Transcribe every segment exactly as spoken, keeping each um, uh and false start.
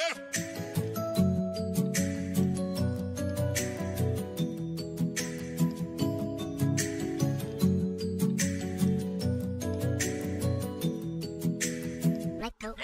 Let go. Let go.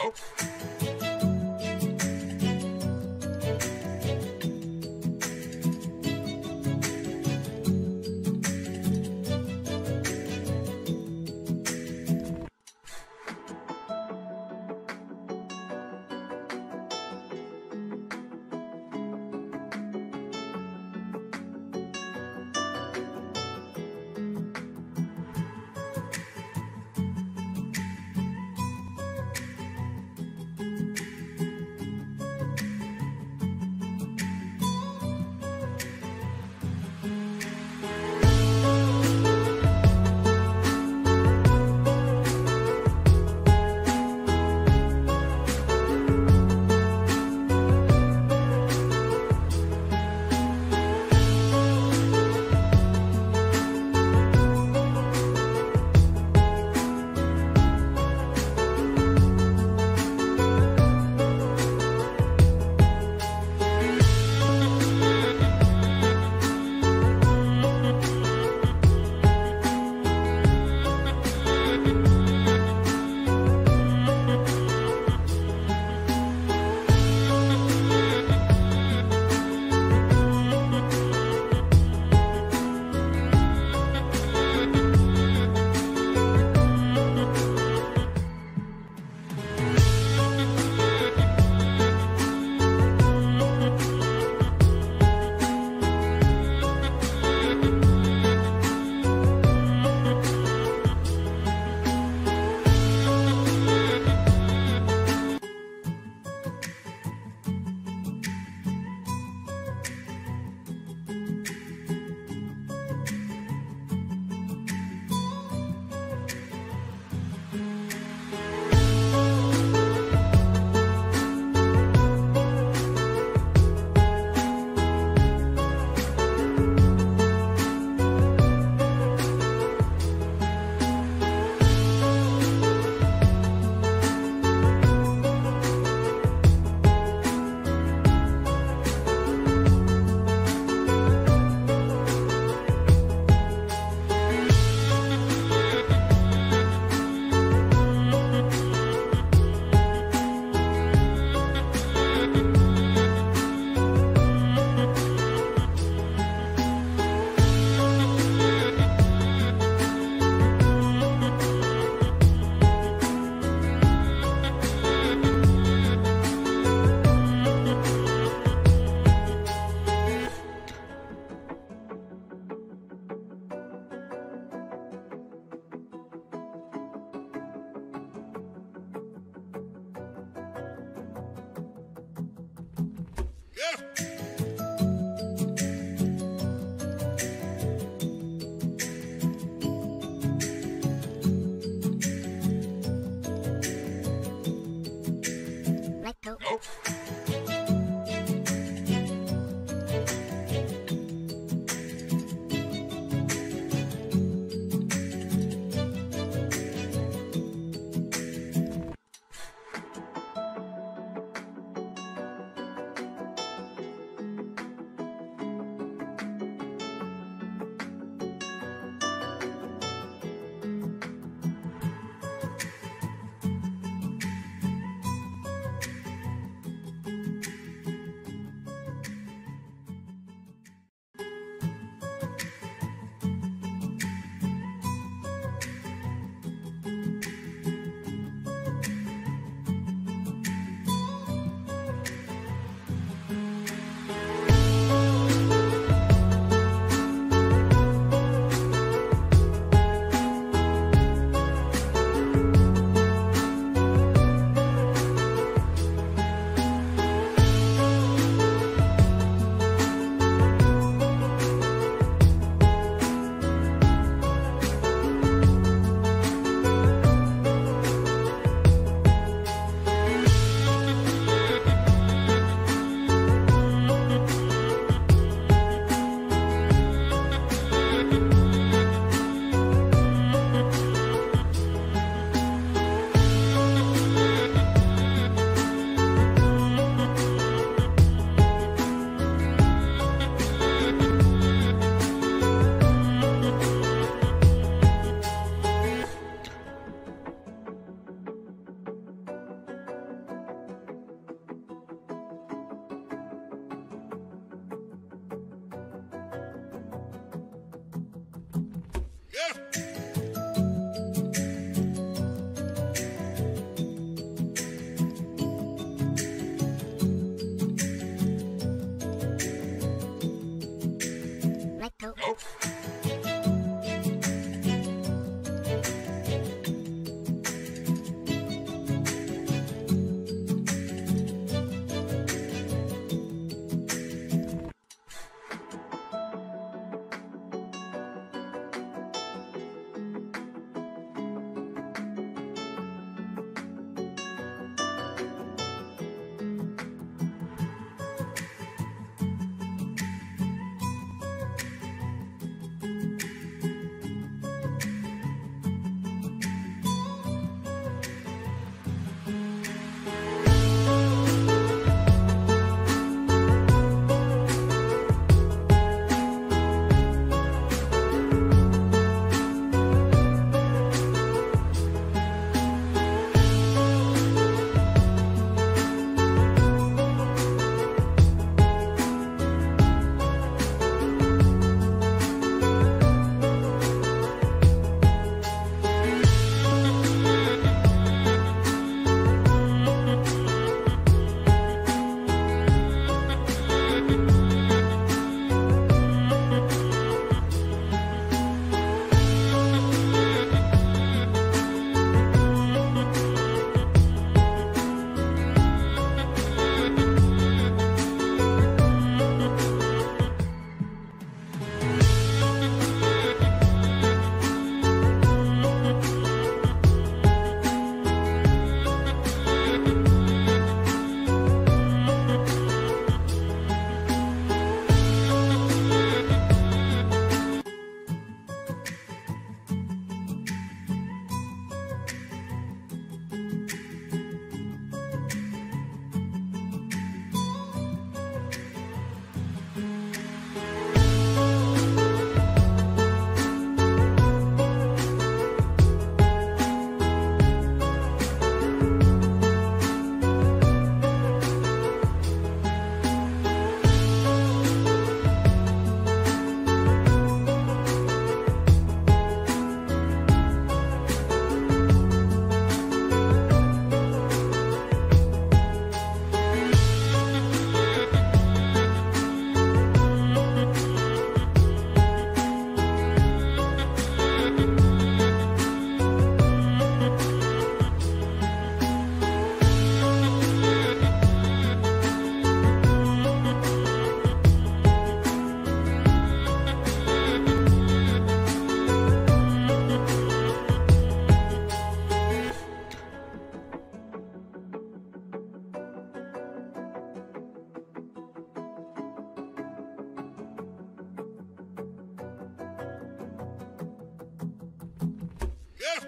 Let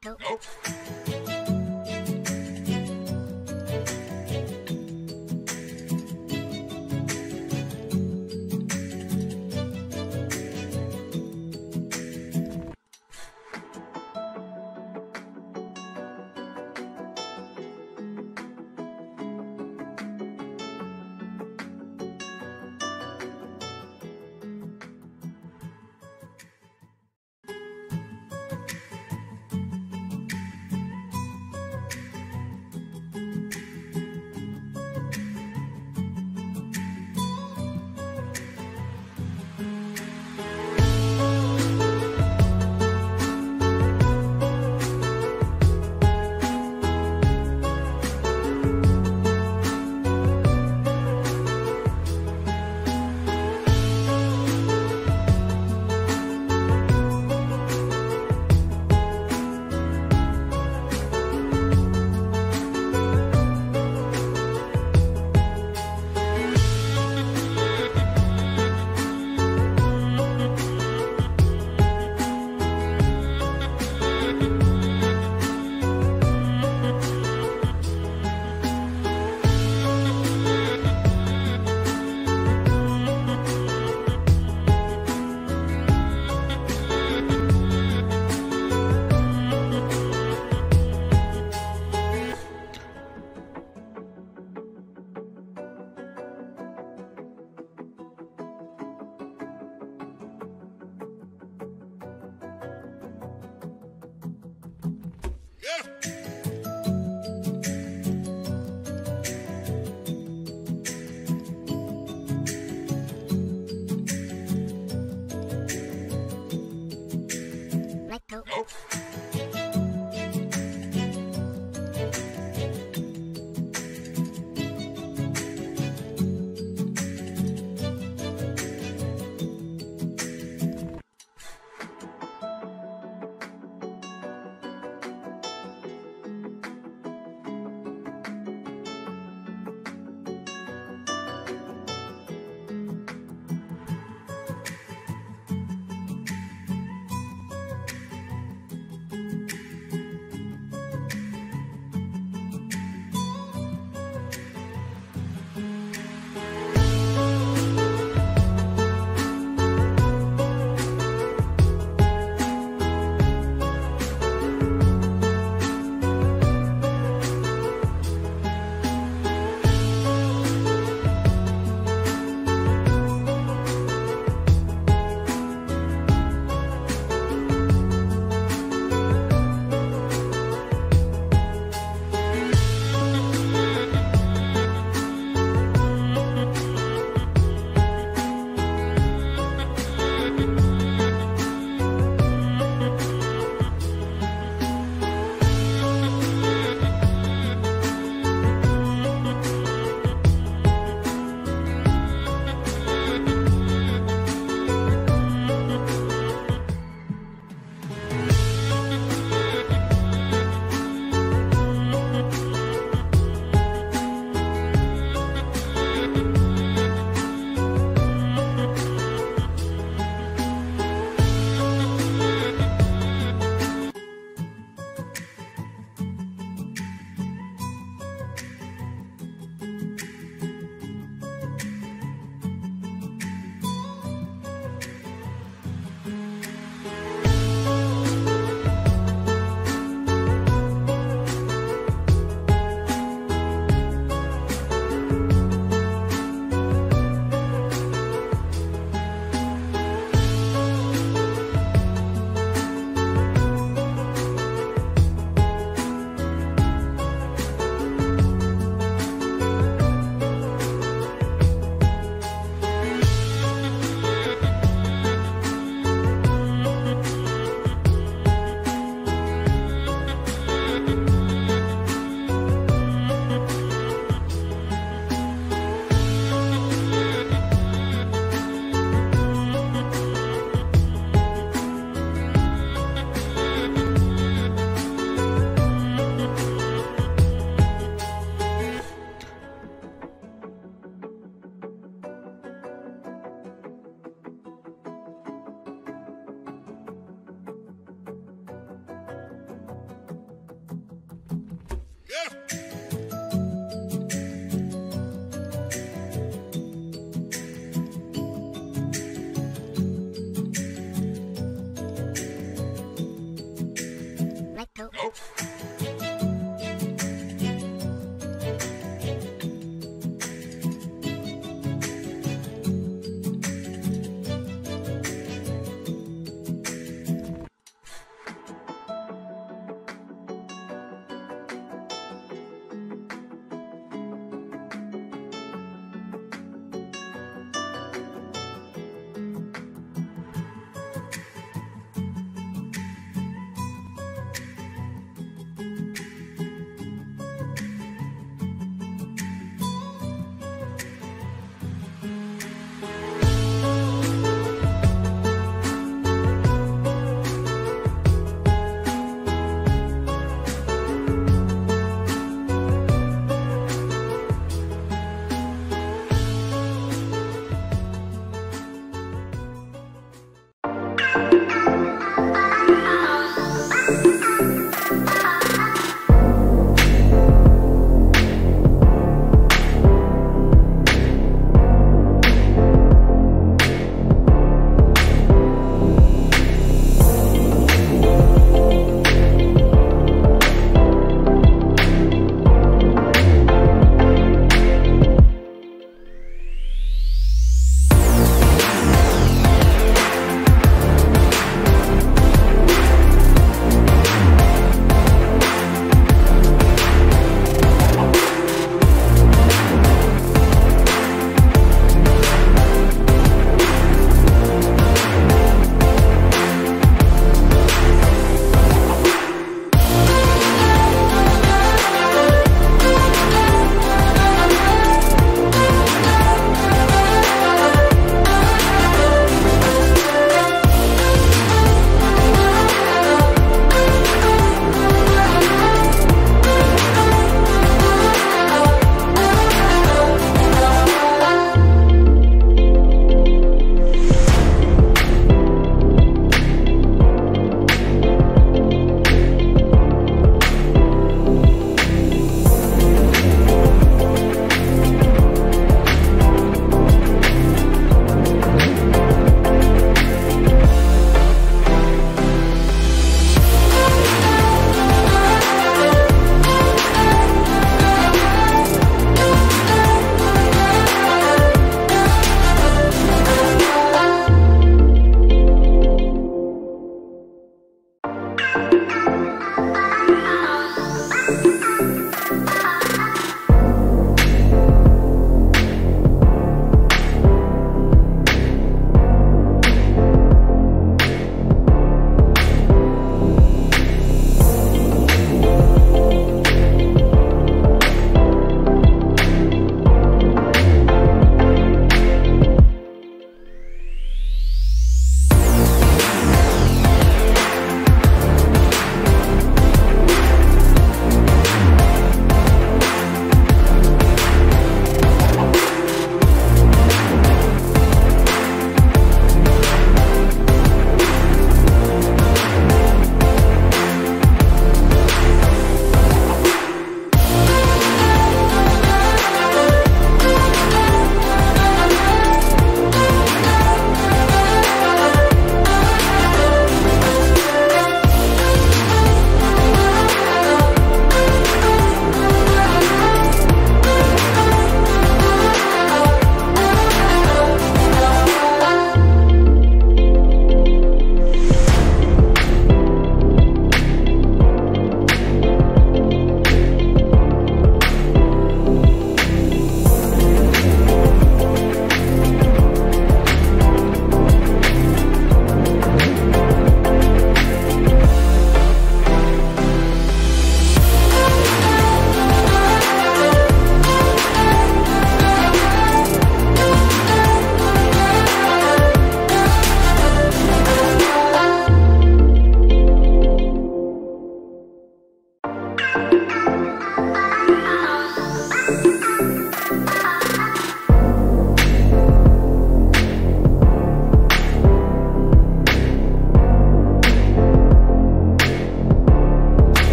go. Nope. Nope. Yeah.